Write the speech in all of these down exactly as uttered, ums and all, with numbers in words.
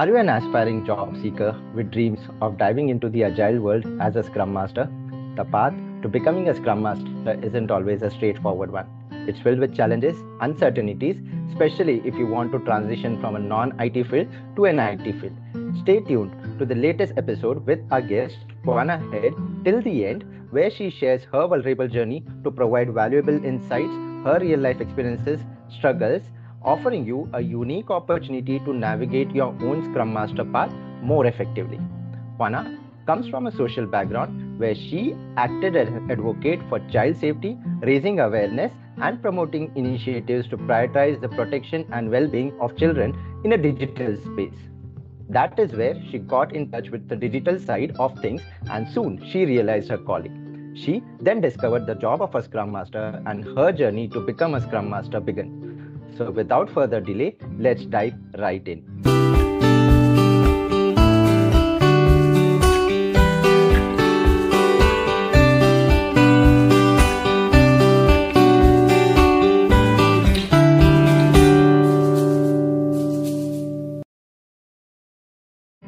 Are you an aspiring job seeker with dreams of diving into the agile world as a Scrum Master? The path to becoming a Scrum Master isn't always a straightforward one. It's filled with challenges, uncertainties, especially if you want to transition from a non-I T field to an I T field. Stay tuned to the latest episode with our guest, Qwana Head, till the end, where she shares her vulnerable journey to provide valuable insights, her real-life experiences, struggles, offering you a unique opportunity to navigate your own Scrum Master path more effectively. Qwana comes from a social background where she acted as an advocate for child safety, raising awareness and promoting initiatives to prioritize the protection and well-being of children in a digital space. That is where she got in touch with the digital side of things, and soon she realized her calling. She then discovered the job of a Scrum Master, and her journey to become a Scrum Master began. So without further delay, let's dive right in.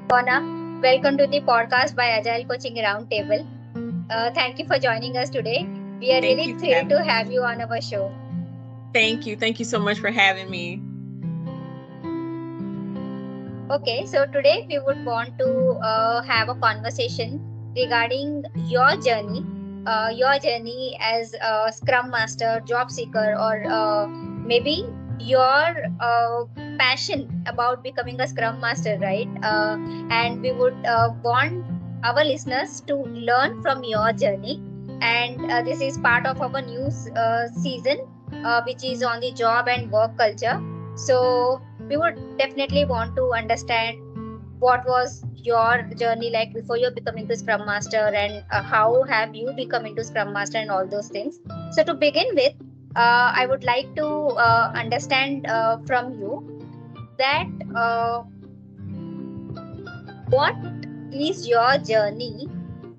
Qwana, welcome to the podcast by Agile Coaching Roundtable. Uh, thank you for joining us today. We are thank really you, thrilled Pam. to have you on our show. Thank you. Thank you so much for having me. Okay, so today we would want to uh, have a conversation regarding your journey, uh, your journey as a Scrum Master, job seeker, or uh, maybe your uh, passion about becoming a Scrum Master, right? Uh, and we would uh, want our listeners to learn from your journey. And uh, this is part of our new uh, season. Uh, which is on the job and work culture. So we would definitely want to understand what was your journey like before you're becoming the Scrum Master, and uh, how have you become into Scrum Master and all those things. So to begin with, uh, I would like to uh, understand uh, from you that uh, what is your journey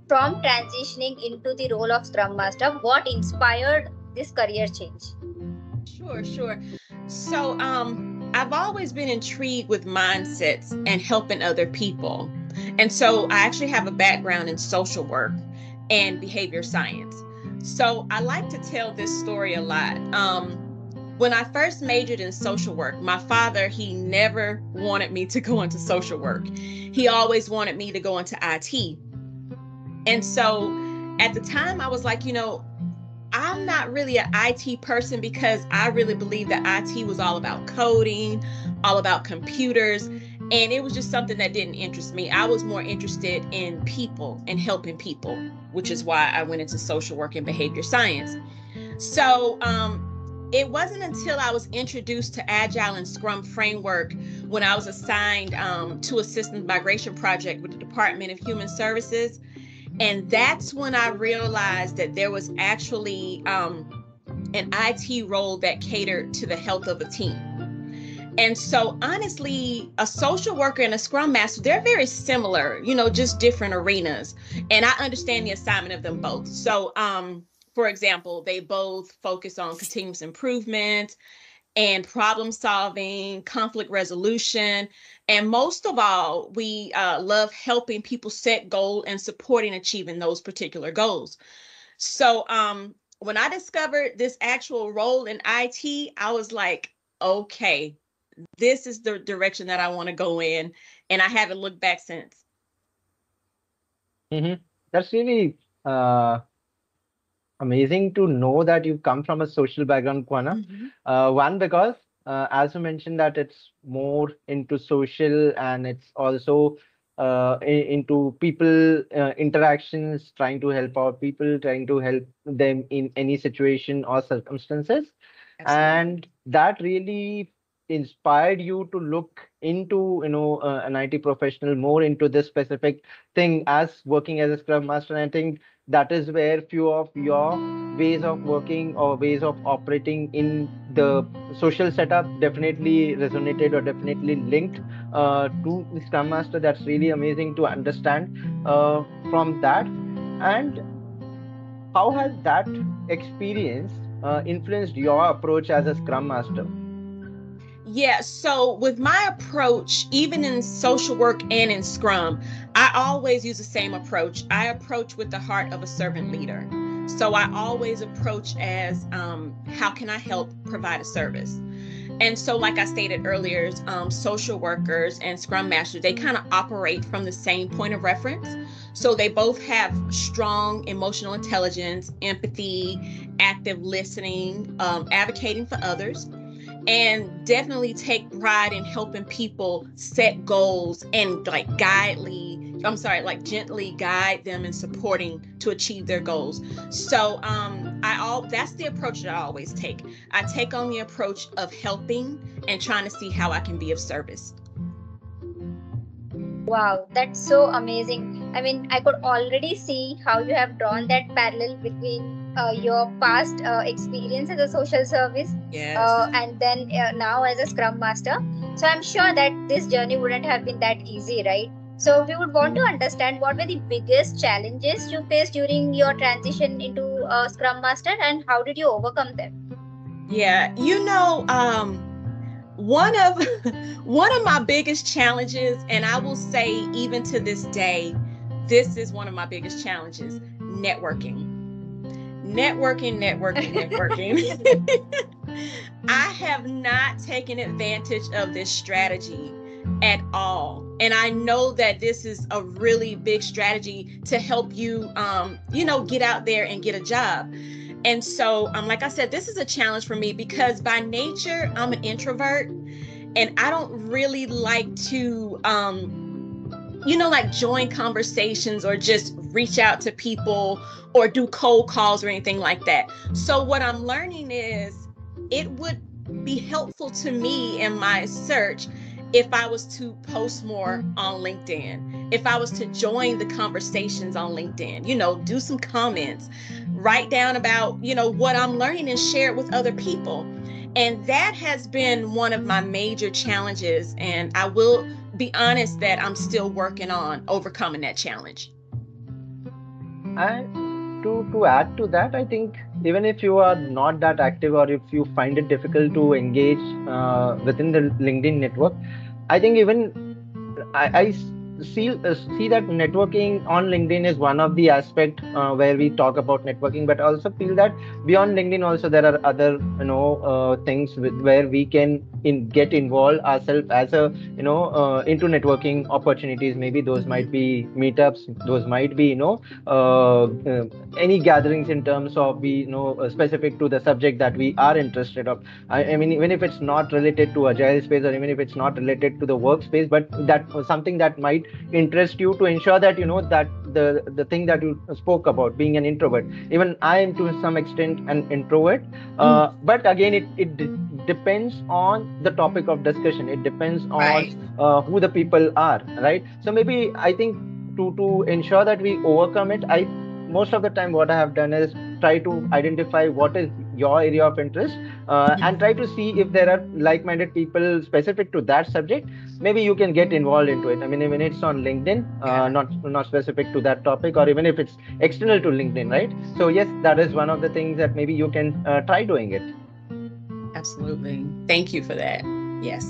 from transitioning into the role of Scrum Master? What inspired this career change? Sure, sure. So um, I've always been intrigued with mindsets and helping other people. And so I actually have a background in social work and behavior science. So I like to tell this story a lot. Um, when I first majored in social work, my father, he never wanted me to go into social work. He always wanted me to go into I T. And so at the time I was like, you know, I'm not really an I T person because I really believe that I T was all about coding, all about computers, and it was just something that didn't interest me. I was more interested in people and helping people, which is why I went into social work and behavior science. So um, it wasn't until I was introduced to Agile and Scrum framework when I was assigned um, to a systems migration project with the Department of Human Services. And that's when I realized that there was actually um, an I T role that catered to the health of a team. And so honestly, a social worker and a Scrum Master, they're very similar, you know, just different arenas. And I understand the assignment of them both. So, um, for example, they both focus on continuous improvement and problem solving, conflict resolution. And most of all, we uh, love helping people set goals and supporting achieving those particular goals. So um, when I discovered this actual role in I T, I was like, okay, this is the direction that I want to go in. And I haven't looked back since. Mm-hmm. That's really uh... amazing to know that you come from a social background, Qwana. Mm-hmm. Uh, one, because uh, as you mentioned that it's more into social, and it's also uh, into people uh, interactions, trying to help out people, trying to help them in any situation or circumstances. Absolutely. And that really inspired you to look into, you know, uh, an I T professional more into this specific thing as working as a Scrum Master. And I think that is where few of your ways of working or ways of operating in the social setup definitely resonated or definitely linked uh, to Scrum Master. That's really amazing to understand uh, from that. And how has that experience uh, influenced your approach as a Scrum Master? Yeah, so with my approach, even in social work and in Scrum, I always use the same approach. I approach with the heart of a servant leader. So I always approach as, um, how can I help provide a service? And so, like I stated earlier, um, social workers and Scrum Masters, they kind of operate from the same point of reference. So they both have strong emotional intelligence, empathy, active listening, um, advocating for others, and definitely take pride in helping people set goals and like guidely, I'm sorry, like gently guide them in supporting to achieve their goals. So um, I all that's the approach that I always take. I take on the approach of helping and trying to see how I can be of service. Wow, that's so amazing. I mean, I could already see how you have drawn that parallel between Uh, your past uh, experience as a social service, yes, uh, and then uh, now as a Scrum Master. So I'm sure that this journey wouldn't have been that easy, right? So we would want to understand what were the biggest challenges you faced during your transition into uh, Scrum Master, and how did you overcome them? Yeah, you know, um, one of one of my biggest challenges, and I will say even to this day, this is one of my biggest challenges: networking. Networking, networking, networking. I have not taken advantage of this strategy at all. And I know that this is a really big strategy to help you, um, you know, get out there and get a job. And so, um, like I said, this is a challenge for me because by nature, I'm an introvert and I don't really like to, um, you know, like join conversations or just reach out to people or do cold calls or anything like that. So what I'm learning is it would be helpful to me in my search if I was to post more on LinkedIn, if I was to join the conversations on LinkedIn, you know, do some comments, write down about, you know, what I'm learning and share it with other people. And that has been one of my major challenges. And I will be honest that I'm still working on overcoming that challenge. I To, to add to that, I think even if you are not that active or if you find it difficult to engage uh, within the LinkedIn network, I think even I, I see, uh, see that networking on LinkedIn is one of the aspects uh, where we talk about networking, but also feel that beyond LinkedIn also there are other, you know, uh, things with, where we can in, get involved ourselves as a, you know, uh, into networking opportunities. Maybe those might be meetups, those might be, you know, uh, uh, any gatherings in terms of we, you know, uh, specific to the subject that we are interested of. I, I mean, even if it's not related to agile space or even if it's not related to the workspace, but that something that might interest you to ensure that, you know, that the the thing that you spoke about being an introvert, even I am to some extent an introvert, uh, mm. but again it, it d- depends on the topic of discussion, it depends on right. uh, who the people are, right? So maybe I think to to ensure that we overcome it, I most of the time what I have done is try to identify what is your area of interest uh, and try to see if there are like-minded people specific to that subject. Maybe you can get involved into it. I mean, even it's on LinkedIn, uh, not not specific to that topic, or even if it's external to LinkedIn, right? So yes, that is one of the things that maybe you can uh, try doing it. Absolutely. Thank you for that. Yes.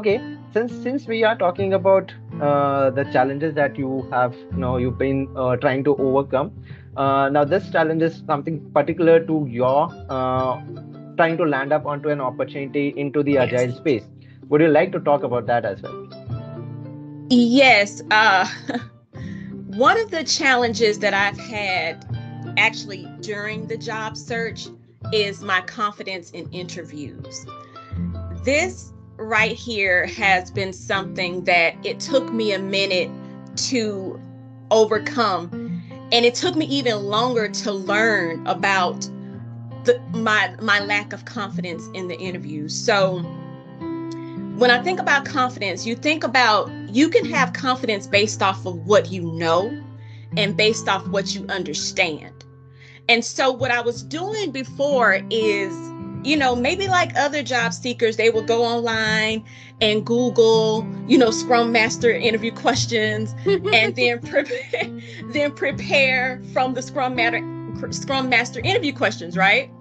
Okay. Since since we are talking about uh, the challenges that you have, you know, you've been uh, trying to overcome. Uh, now, this challenge is something particular to your uh, trying to land up onto an opportunity into the yes. agile space. Would you like to talk about that as well? Yes. Uh, one of the challenges that I've had actually during the job search is my confidence in interviews. This right here has been something that it took me a minute to overcome, and it took me even longer to learn about the, my my lack of confidence in the interview. So when I think about confidence, you think about you can have confidence based off of what you know and based off what you understand. And so what I was doing before is, you know, maybe like other job seekers, they will go online and Google, you know, Scrum Master interview questions and then prepare, then prepare from the Scrum Master, Scrum Master interview questions, right?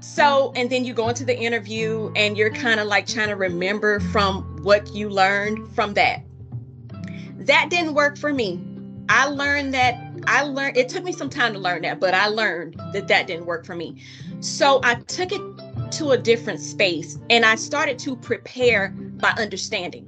So, and then you go into the interview and you're kind of like trying to remember from what you learned from that. That didn't work for me. I learned that, I learned, it took me some time to learn that, but I learned that that didn't work for me. So I took it to a different space and I started to prepare by understanding.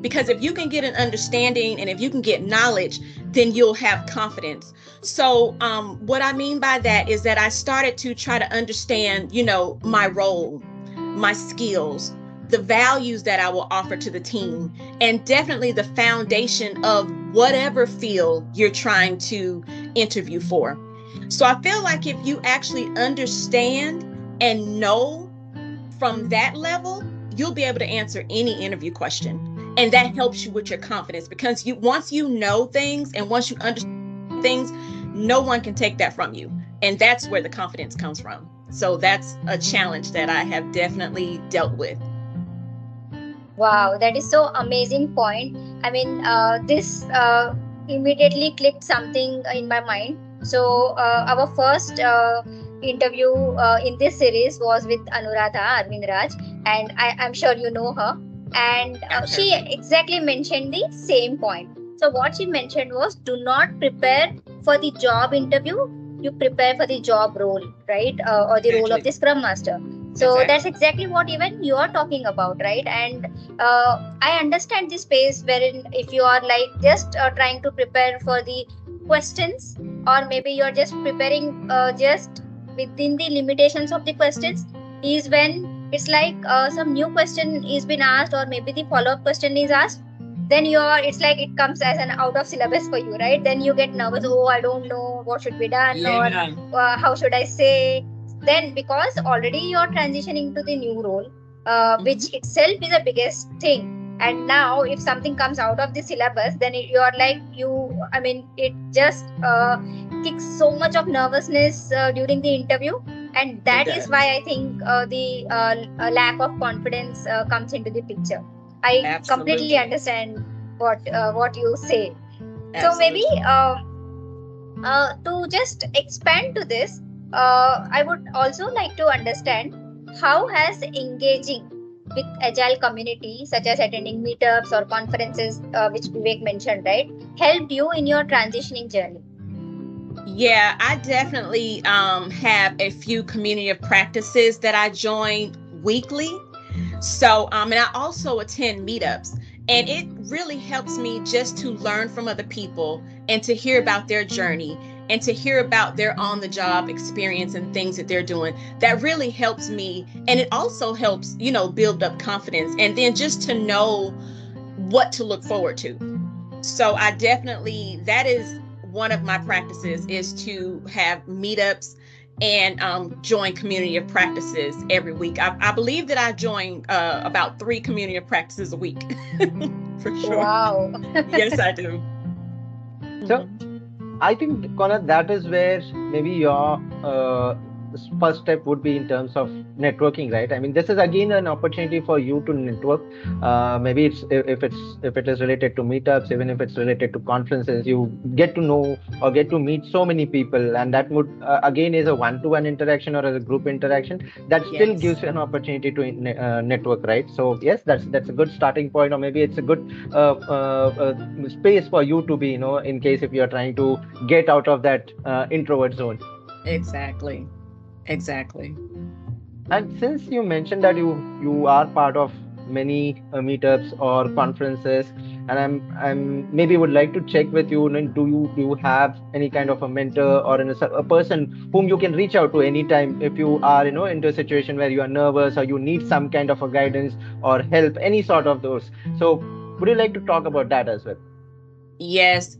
Because if you can get an understanding and if you can get knowledge, then you'll have confidence. So um, what I mean by that is that I started to try to understand, you know, my role, my skills, the values that I will offer to the team, and definitely the foundation of whatever field you're trying to interview for. So I feel like if you actually understand and know from that level, you'll be able to answer any interview question. And that helps you with your confidence, because you once you know things and once you understand things, no one can take that from you. And that's where the confidence comes from. So that's a challenge that I have definitely dealt with. Wow, that is so amazing point. I mean, uh, this uh, immediately clicked something in my mind. So uh, our first uh, interview uh, in this series was with Anuradha Armin Raj, and I, I'm sure you know her. And uh, she exactly mentioned the same point. So what she mentioned was, do not prepare for the job interview, you prepare for the job role, right? Uh, or the exactly. role of the Scrum Master. So exactly. that's exactly what even you are talking about, right? And uh, I understand the space wherein if you are like just uh, trying to prepare for the questions, or maybe you're just preparing uh, just within the limitations of the questions, is when it's like uh, some new question is been asked, or maybe the follow-up question is asked, then you're, it's like it comes as an out of syllabus for you, right? Then you get nervous, oh, I don't know what should be done, yeah, or uh, how should I say? Then because already you're transitioning to the new role, uh, which itself is the biggest thing. And now if something comes out of the syllabus, then it, you're like, you, I mean, it just uh, kicks so much of nervousness uh, during the interview. And that is why I think uh, the uh, lack of confidence uh, comes into the picture. I Absolutely. completely understand what uh, what you say. Absolutely. So maybe uh, uh, to just expand to this, uh, I would also like to understand how has engaging with Agile community, such as attending meetups or conferences, uh, which Vivek mentioned, right, helped you in your transitioning journey? Yeah, I definitely um, have a few community of practices that I join weekly. So, um, and I also attend meetups, and it really helps me just to learn from other people and to hear about their journey and to hear about their on-the-job experience and things that they're doing. That really helps me, and it also helps, you know, build up confidence and then just to know what to look forward to. So I definitely, that is one of my practices, is to have meetups and um, join community of practices every week. I, I believe that I join uh, about three community of practices a week, for sure. Wow. Yes, I do. So, I think, Qwana, that is where maybe your uh, first step would be in terms of networking, right? I mean, this is again an opportunity for you to network. Uh, maybe it's if it's if it is related to meetups, even if it's related to conferences, you get to know or get to meet so many people, and that would uh, again is a one-to-one interaction or a group interaction that yes. still gives you an opportunity to uh, network, right? So yes, that's that's a good starting point, or maybe it's a good uh, uh, uh, space for you to be, you know, in case if you are trying to get out of that uh, introvert zone. Exactly. Exactly. And since you mentioned that you you are part of many uh, meetups or conferences, and I'm I'm maybe would like to check with you, do you do you have any kind of a mentor or an, a person whom you can reach out to anytime if you are, you know, into a situation where you are nervous or you need some kind of a guidance or help, any sort of those. So would you like to talk about that as well? Yes,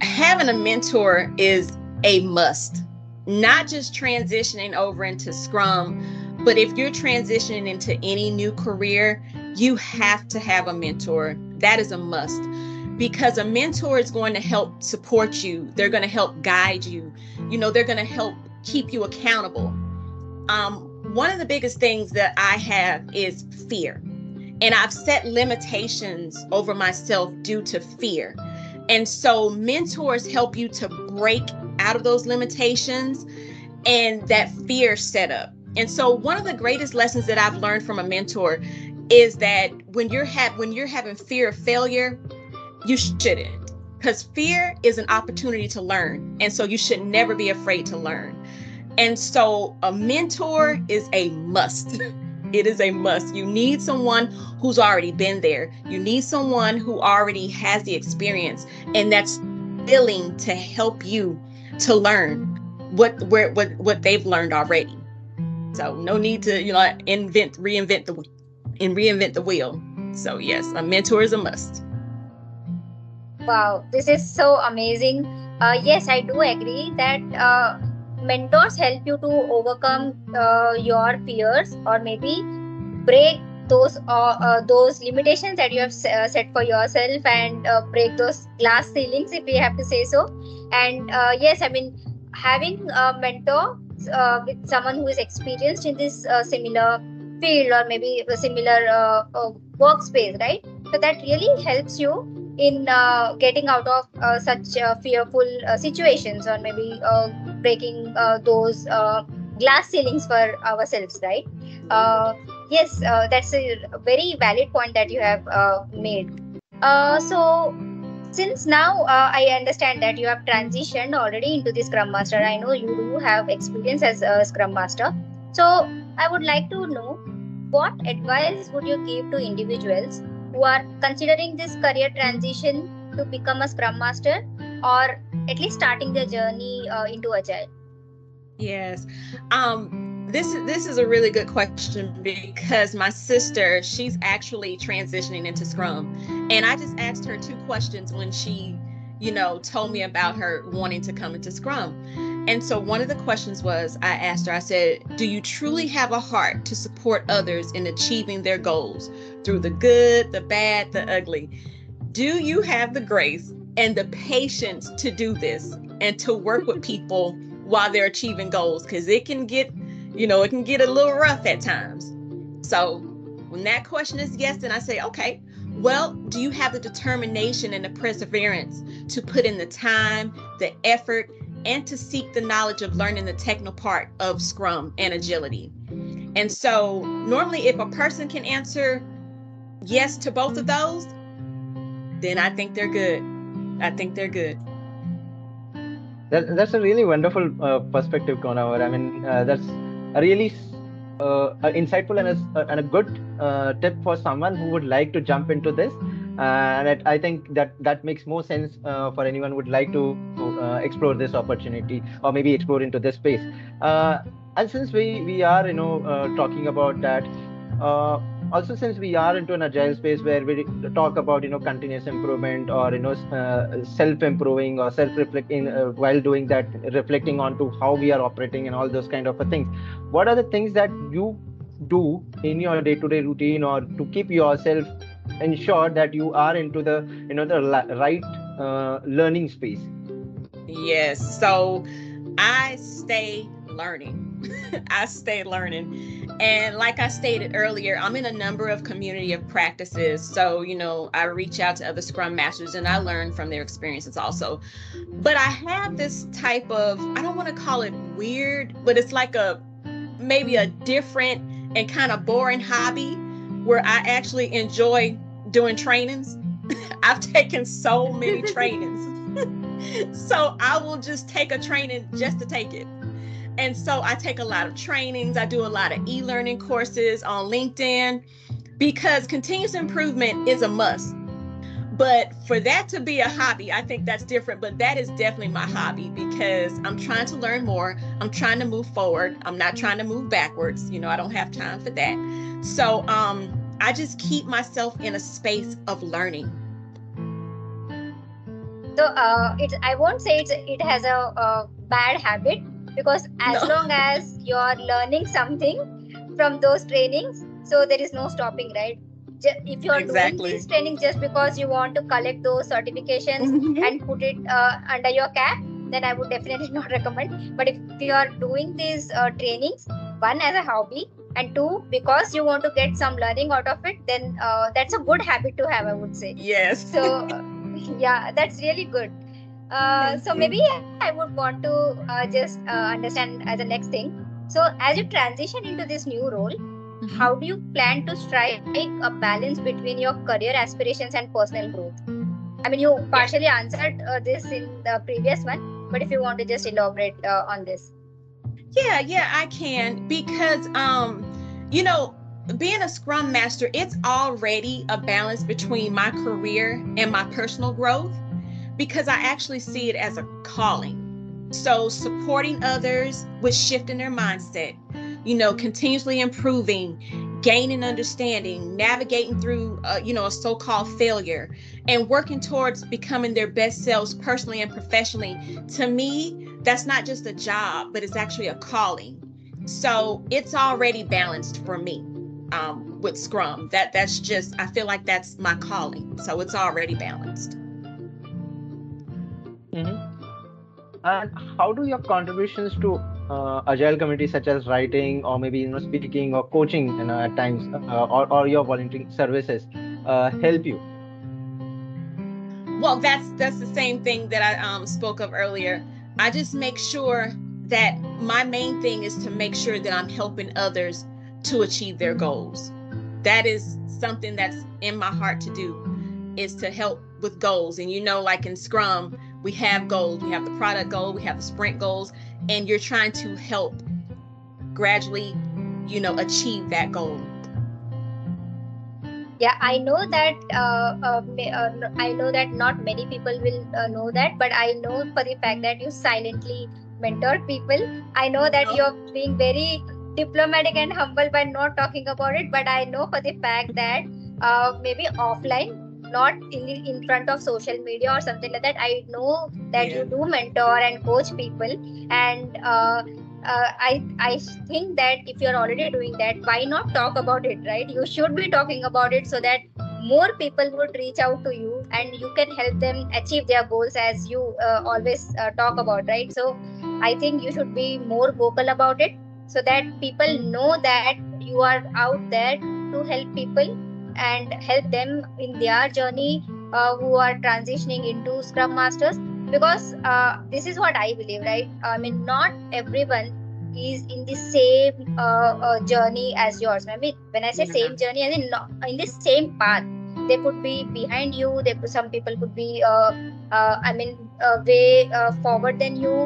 having a mentor is a must. Not just transitioning over into Scrum, but if you're transitioning into any new career, you have to have a mentor. That is a must, because a mentor is going to help support you. They're going to help guide you. You know, they're going to help keep you accountable. Um, one of the biggest things that I have is fear. And I've set limitations over myself due to fear. And so mentors help you to break out of those limitations and that fear setup. And so one of the greatest lessons that I've learned from a mentor is that when you're ha- when you're having fear of failure, you shouldn't, because fear is an opportunity to learn. And so you should never be afraid to learn. And so a mentor is a must. It is a must. You need someone who's already been there. You need someone who already has the experience and that's willing to help you to learn what where what what they've learned already. So no need to, you know, invent, reinvent the and reinvent the wheel. So yes, a mentor is a must. Wow, this is so amazing. Uh, yes, I do agree that uh, mentors help you to overcome uh, your fears, or maybe break those uh, uh, those limitations that you have uh, set for yourself, and uh, break those glass ceilings, if we have to say so. And uh, yes, I mean, having a mentor uh, with someone who is experienced in this uh, similar field, or maybe a similar uh, uh, workspace, right? So that really helps you in uh, getting out of uh, such uh, fearful uh, situations, or maybe uh, breaking uh, those uh, glass ceilings for ourselves, right? Uh, yes, uh, that's a very valid point that you have uh, made. Uh, so since now uh, I understand that you have transitioned already into the Scrum Master. I know you do have experience as a Scrum Master. So I would like to know, what advice would you give to individuals who are considering this career transition to become a Scrum Master, or at least starting their journey uh, into Agile? Yes. Um, This, this is a really good question, because my sister, she's actually transitioning into Scrum. And I just asked her two questions when she, you know, told me about her wanting to come into Scrum. And so one of the questions was, I asked her, I said, do you truly have a heart to support others in achieving their goals through the good, the bad, the ugly? Do you have the grace and the patience to do this and to work with people while they're achieving goals? Because it can get You know, it can get a little rough at times. So when that question is yes, then I say, okay, well, do you have the determination and the perseverance to put in the time, the effort, and to seek the knowledge of learning the technical part of Scrum and agility? And so normally if a person can answer yes to both of those, then I think they're good. I think they're good. That, that's a really wonderful uh, perspective, Qwana. I mean, uh, that's a really uh, insightful and a, and a good uh, tip for someone who would like to jump into this. And it, I think that that makes more sense uh, for anyone who would like to uh, explore this opportunity, or maybe explore into this space. Uh, and since we, we are, you know, uh, talking about that, uh, also since we are into an agile space where we talk about, you know, continuous improvement, or, you know, uh, self-improving or self-reflecting, uh, while doing that, reflecting onto how we are operating and all those kind of things. What are the things that you do in your day-to-day routine, or to keep yourself ensure that you are into the, you know, the right uh, learning space? Yes. So I stay learning. I stay learning. And like I stated earlier, I'm in a number of community of practices. So, you know, I reach out to other Scrum Masters and I learn from their experiences also. But I have this type of, I don't want to call it weird, but it's like a, maybe a different and kind of boring hobby where I actually enjoy doing trainings. I've taken so many trainings. So I will just take a training just to take it. And so I take a lot of trainings. I do a lot of e-learning courses on LinkedIn, because continuous improvement is a must. But for that to be a hobby, I think that's different. But that is definitely my hobby, because I'm trying to learn more. I'm trying to move forward. I'm not trying to move backwards. You know, I don't have time for that. So um, I just keep myself in a space of learning. So uh, it, I won't say it's, it has a, a bad habit. Because as no. long as you're learning something from those trainings, so there is no stopping, right? If you're exactly. doing this training just because you want to collect those certifications mm-hmm. and put it uh, under your cap, then I would definitely not recommend. But if you are doing these uh, trainings, one, as a hobby, and two, because you want to get some learning out of it, then uh, that's a good habit to have, I would say. Yes. So, yeah, that's really good. Uh, so maybe I would want to uh, just uh, understand as the next thing. So as you transition into this new role, mm-hmm. how do you plan to strike a balance between your career aspirations and personal growth? I mean, you partially answered uh, this in the previous one, but if you want to just elaborate uh, on this. Yeah, yeah, I can, because, um, you know, being a Scrum Master, it's already a balance between my career and my personal growth, because I actually see it as a calling. So supporting others with shifting their mindset, you know, continuously improving, gaining understanding, navigating through, uh, you know, a so-called failure, and working towards becoming their best selves personally and professionally. To me, that's not just a job, but it's actually a calling. So it's already balanced for me um, with Scrum. That that's just, I feel like that's my calling. So it's already balanced. Mm-hmm. And how do your contributions to Uh, agile communities, such as writing or maybe you know speaking or coaching, you know, at times, uh, or, or your volunteering services, uh, help you? Well, that's that's the same thing that I um, spoke of earlier. I just make sure that my main thing is to make sure that I'm helping others to achieve their goals. That is something that's in my heart to do, is to help with goals. And you know, like in Scrum, we have goals. We have the product goal, we have the sprint goals, and you're trying to help gradually, you know, achieve that goal. Yeah, I know that. Uh, uh, uh, I know that not many people will uh, know that, but I know for the fact that you silently mentor people. I know that oh. you're being very diplomatic and humble by not talking about it, but I know for the fact that uh, maybe offline, not in the, in front of social media or something like that. I know that yeah. you do mentor and coach people, and uh, uh, I I think that if you're already doing that, why not talk about it, right? You should be talking about it so that more people would reach out to you and you can help them achieve their goals, as you uh, always uh, talk about, right? So I think you should be more vocal about it so that people know that you are out there to help people and help them in their journey uh, who are transitioning into Scrum Masters, because uh, this is what I believe, right? I mean, not everyone is in the same uh, uh, journey as yours. I mean, when I say yeah. same journey, I mean not in the same path. They could be behind you. They could, some people could be, uh, uh, I mean, uh, way uh, forward than you,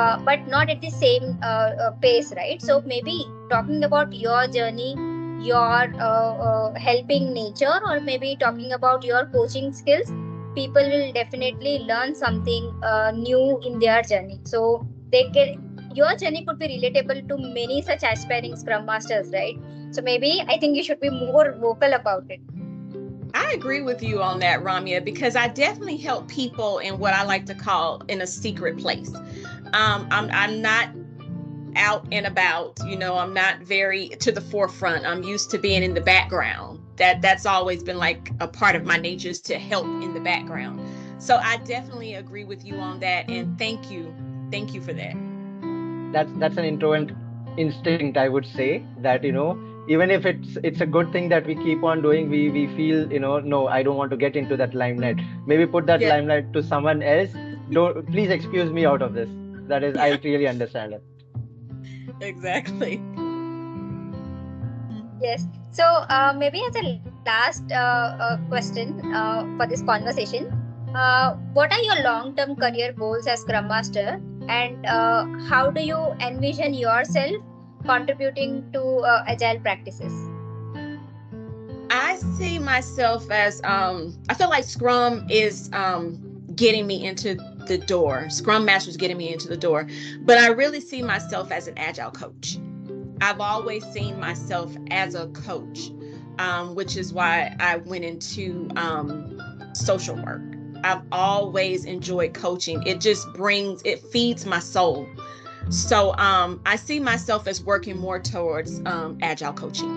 uh, but not at the same uh, uh, pace, right? So maybe talking about your journey, your uh, uh, helping nature, or maybe talking about your coaching skills, people will definitely learn something uh, new in their journey. So they can, your journey could be relatable to many such aspiring Scrum Masters, right? So maybe I think you should be more vocal about it. I agree with you on that, Ramya, because I definitely help people in what I like to call in a secret place. Um, I'm, I'm not out and about, you know, I'm not very to the forefront. I'm used to being in the background. That that's always been like a part of my nature, is to help in the background. So I definitely agree with you on that, and thank you, thank you for that. That's that's an inherent instinct, I would say, that you know, even if it's it's a good thing that we keep on doing, we we feel you know, no, I don't want to get into that limelight. Maybe put that yeah. limelight to someone else. Don't please excuse me out of this. That is, yeah. I really understand it. Exactly. Yes. So uh, maybe as a last uh, uh, question uh, for this conversation, uh, what are your long-term career goals as Scrum Master, and uh, how do you envision yourself contributing to uh, agile practices? I see myself as, um, I feel like Scrum is um, getting me into the door. Scrum Master is getting me into the door, but I really see myself as an agile coach. I've always seen myself as a coach, um, which is why I went into um, social work. I've always enjoyed coaching. It just brings, it feeds my soul. So um, I see myself as working more towards um, agile coaching.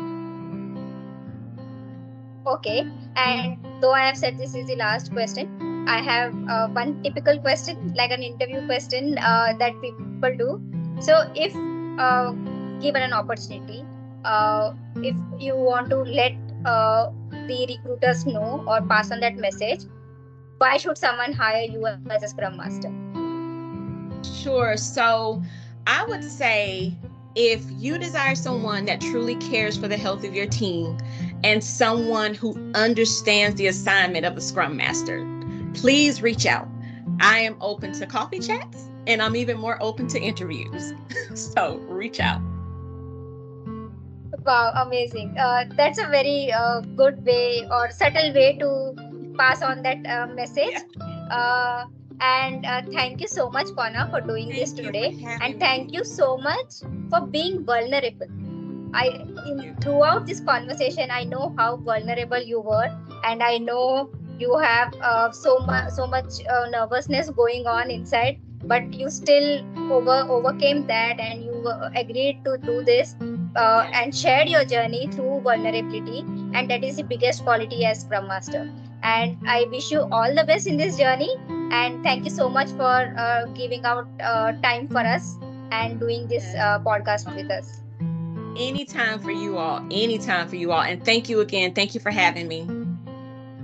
Okay, and though I have said this is the last question, I have uh, one typical question, like an interview question uh, that people do. So if uh, given an opportunity, uh, if you want to let uh, the recruiters know or pass on that message, why should someone hire you as a Scrum Master? Sure. So I would say if you desire someone that truly cares for the health of your team and someone who understands the assignment of a Scrum Master, please reach out. I am open to coffee chats, and I'm even more open to interviews. So reach out. Wow, amazing. Uh, that's a very uh, good way or subtle way to pass on that uh, message. Yeah. Uh, and uh, thank you so much, Qwana, for doing thank this today. And thank you so much for being vulnerable. I in, throughout this conversation, I know how vulnerable you were, and I know you have uh, so much so much uh, nervousness going on inside, but you still over overcame that, and you uh, agreed to do this uh, and shared your journey through vulnerability, and that is the biggest quality as Scrum Master. And I wish you all the best in this journey, and thank you so much for uh, giving out uh, time for us and doing this uh, podcast with us. Anytime for you all, anytime for you all. And thank you again. Thank you for having me.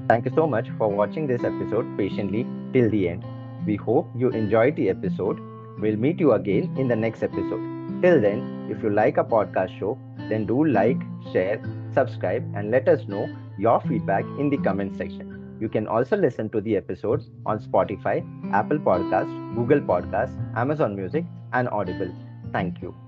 Thank you so much for watching this episode patiently till the end. We hope you enjoyed the episode. We'll meet you again in the next episode. Till then, if you like our podcast show, then do like, share, subscribe, and let us know your feedback in the comment section. You can also listen to the episodes on Spotify, Apple Podcast, Google Podcast, Amazon Music, and Audible. Thank you.